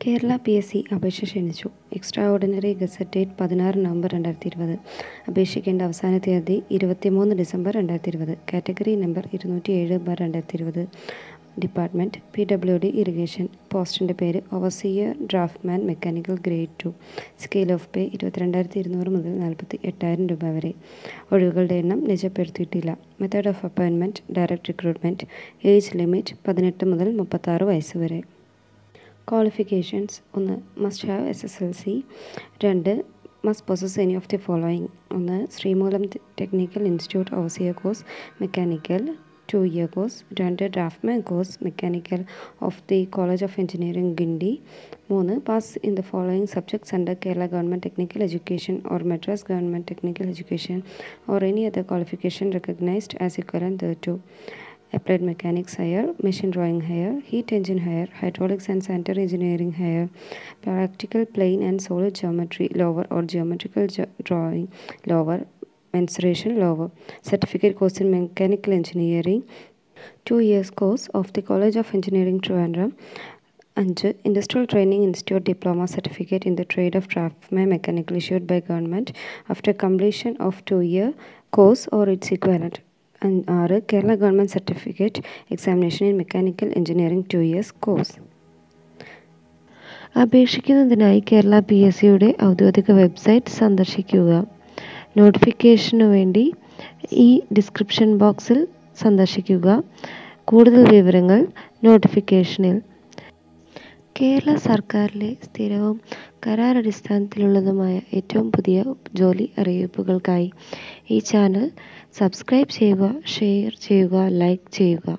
Kerala PSC Abhesha Shenichu Extraordinary Gazette Date 16 November 2020 Abhesha Kenda Avasana Theradhi 23 December 2020 Category Number 207/2020 Department PWD Irrigation Post and Pairu Overseer Draftsman Mechanical Grade 2 Scale of Pay 22200 മുതൽ 48000 രൂപ വരെ Odujugal Dayanam Neja Perthitula Method of Appointment Direct Recruitment Age Limit 18 മുതൽ 36 വയസ്സ് വരെ Qualifications: 1. Must have SSLC. 2. Must possess any of the following: 1. Srimulam Technical Institute Overseer Course Mechanical 2-year course. 2. Draftsman Course Mechanical of the College of Engineering Guindy. 3. Pass in the following subjects under Kerala Government Technical Education or Madras Government Technical Education or any other qualification recognized as equivalent thereto. Applied Mechanics Higher, Machine Drawing Higher, Heat Engine Higher, Hydraulics and Sanitary Engineering Higher, Practical Plane and Solid Geometry Lower or Geometrical Drawing Lower, Mensuration Lower, Certificate Course in Mechanical Engineering, 2 years course of the College of Engineering Trivandrum, and Industrial Training Institute Diploma Certificate in the Trade of Draftsman Mechanical issued by Government after completion of 2-year course or its equivalent. And 6. Kerala Government Certificate Examination in Mechanical Engineering 2 years course. അപേക്ഷിക്കുന്നതിനായി Kerala പിഎസ്സിയുടെ ഔദ്യോഗിക website സന്ദർശിക്കുക. നോട്ടിഫിക്കേഷനു വേണ്ടി ഈ description ബോക്സിൽ സന്ദർശിക്കുക. കൂടുതൽ വിവരങ്ങൾ നോട്ടിഫിക്കേഷനിൽ. കേരള സർക്കാരിലെ സ്ഥിരവും കരാറടിസ്ഥാനത്തിലുള്ളതുമായ ഏറ്റവും പുതിയ ജോലി അറിയിപ്പുകൾക്കായി ഈ ചാനൽ സബ്സ്ക്രൈബ് ചെയ്യുക, ഷെയർ ചെയ്യുക, ലൈക്ക് ചെയ്യുക.